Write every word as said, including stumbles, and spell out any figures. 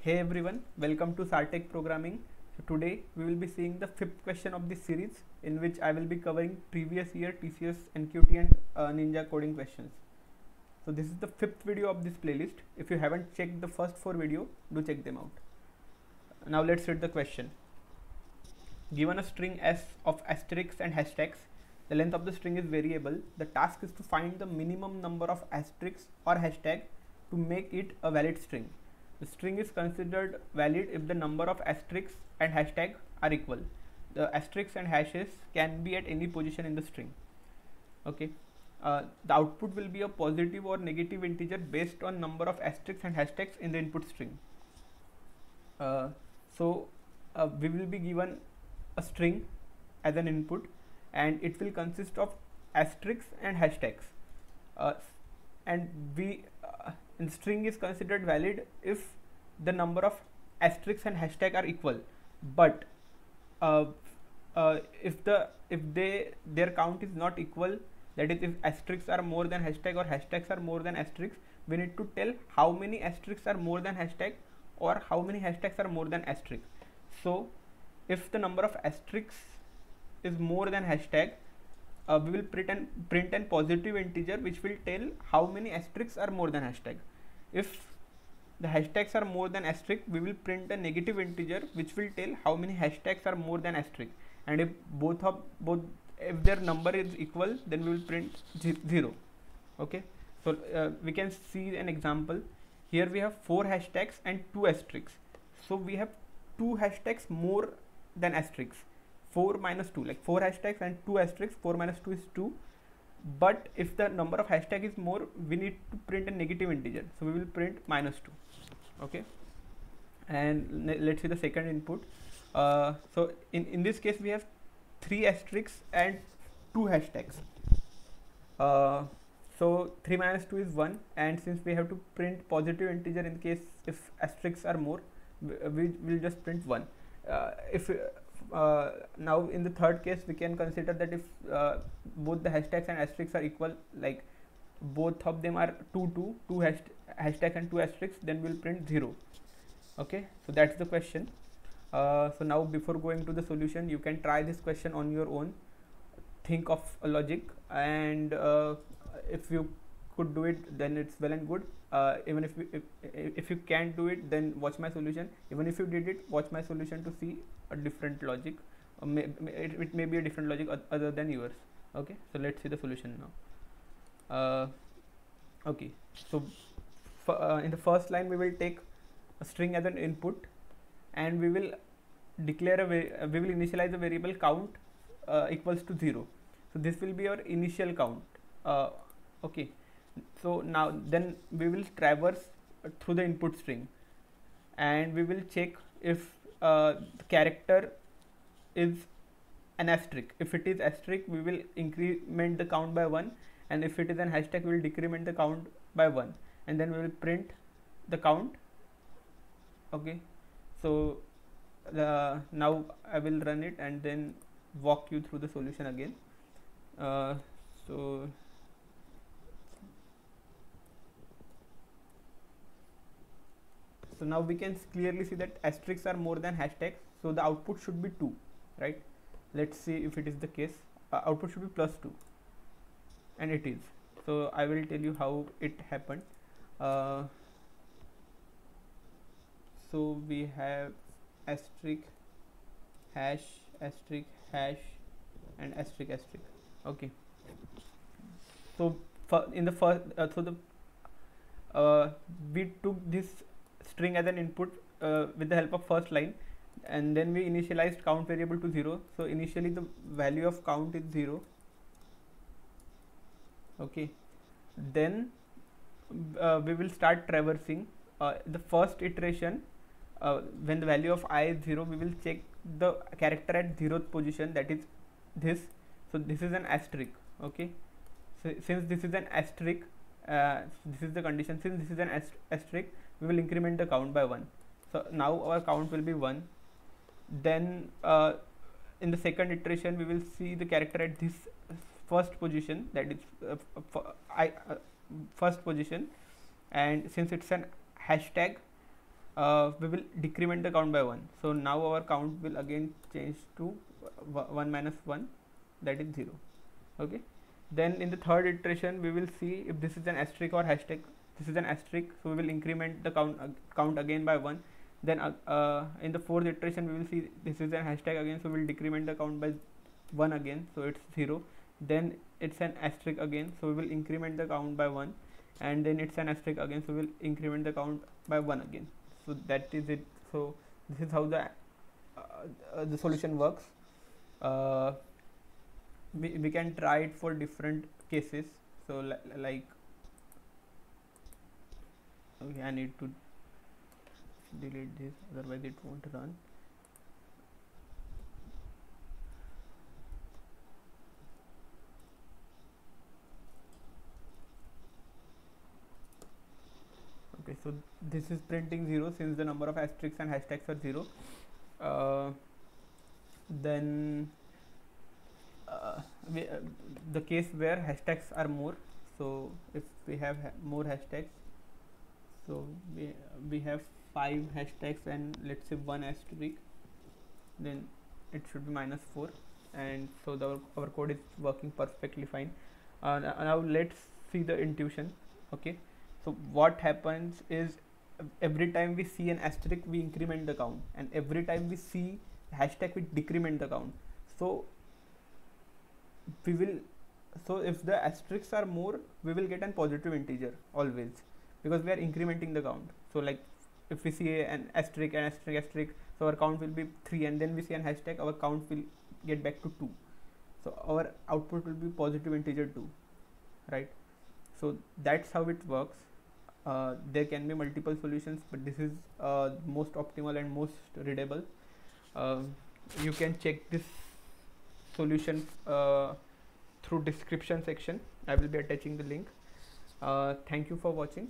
Hey everyone, welcome to Sartec Programming. So today we will be seeing the fifth question of this series, in which I will be covering previous year T C S N Q T and uh, Ninja coding questions. So this is the fifth video of this playlist. If you haven't checked the first four video, do check them out. Now let's read the question. Given a string S of asterisks and hashtags, the length of the string is variable. The task is to find the minimum number of asterisks or hashtags to make it a valid string. The string is considered valid if the number of asterisks and hashtags are equal. The asterisks and hashes can be at any position in the string. Okay. Uh, the output will be a positive or negative integer based on number of asterisks and hashtags in the input string. Uh, so uh, we will be given a string as an input, and it will consist of asterisks and hashtags. Uh, and we uh, and string is considered valid if the number of asterisks and hashtag are equal, but uh, uh, if the if they their count is not equal, that is if asterisks are more than hashtag or hashtags are more than asterisks, we need to tell how many asterisks are more than hashtag or how many hashtags are more than asterisk. So if the number of asterisks is more than hashtag, Uh, we will print print an positive integer which will tell how many asterisks are more than hashtag. If the hashtags are more than asterisk, we will print a negative integer which will tell how many hashtags are more than asterisk. And if both of both if their number is equal, then we will print zero. Okay, so uh, we can see an example. Here we have four hashtags and two asterisks. So we have two hashtags more than asterisks. four minus two, like four hashtags and two asterisks, four minus two is two, but if the number of hashtag is more, we need to print a negative integer, so we will print minus two. Okay, and let's see the second input. Uh, so in, in this case we have three asterisks and two hashtags. Uh, so three minus two is one, and since we have to print positive integer in case if asterisks are more, we will just print one. Uh, if uh, Uh, now in the third case we can consider that if uh, both the hashtags and asterisks are equal, like both of them are two, two, two hash hashtag and two asterisks, then we will print zero. Okay, so that's the question. Uh, so now before going to the solution, you can try this question on your own, think of a logic, and uh, if you could do it, then it's well and good. Uh, even if, you, if if you can't do it, then watch my solution. Even if you did it, watch my solution to see a different logic. Or may, it, it may be a different logic other than yours. Okay, so let's see the solution now. Uh, okay, so f uh, in the first line we will take a string as an input, and we will declare a va we will initialize the variable count uh, equals to zero. So this will be our initial count. Uh, okay. So now then we will traverse through the input string, and we will check if uh, the character is an asterisk. If it is asterisk, we will increment the count by one, and if it is an hashtag, we will decrement the count by one, and then we will print the count. Okay, so uh, now I will run it and then walk you through the solution again. Uh, so So now we can clearly see that asterisks are more than hashtags, so the output should be two, right? Let's see if it is the case. Uh, output should be plus two, and it is. So I will tell you how it happened. Uh, so we have asterisk, hash, asterisk, hash, and asterisk, asterisk. Okay. So in the first, uh, so the uh, we took this string as an input uh, with the help of first line, and then we initialized count variable to zero. So initially the value of count is zero. Okay, then uh, we will start traversing. Uh, the first iteration, uh, when the value of I is zero, we will check the character at zeroth position, that is this. So this is an asterisk. Okay, so since this is an asterisk, uh, this is the condition, since this is an asterisk, we will increment the count by one. So now our count will be one. Then uh, in the second iteration, we will see the character at this first position, that is uh, f I, uh, first position, and since it's an hashtag, uh, we will decrement the count by one. So now our count will again change to one minus one, that is zero. Okay. Then in the third iteration we will see if this is an asterisk or hashtag. This is an asterisk, so we will increment the count uh, count again by one. Then uh, uh, in the fourth iteration we will see this is an hashtag again, so we will decrement the count by one again, so it's zero. Then it's an asterisk again, so we will increment the count by one, and then it's an asterisk again, so we will increment the count by one again. So that is it. So this is how the uh, uh, the solution works. Uh, we, we can try it for different cases. So li like okay, I need to delete this, otherwise it won't run. Okay, so this is printing zero since the number of asterisks and hashtags are zero. Uh, then uh, we, uh, the case where hashtags are more, so if we have ha more hashtags, so we, we have five hashtags and let's say one asterisk, then it should be minus four, and so the, our code is working perfectly fine. Uh, now let's see the intuition. Okay, so what happens is every time we see an asterisk we increment the count, and every time we see hashtag we decrement the count. So we will, so if the asterisks are more we will get a positive integer always, because we are incrementing the count. So like if we see an asterisk and asterisk asterisk, so our count will be three, and then we see an hashtag, our count will get back to two, so our output will be positive integer two, right? So that's how it works. Uh, there can be multiple solutions, but this is uh, most optimal and most readable. Uh, you can check this solution uh, through description section. I will be attaching the link. Uh, thank you for watching.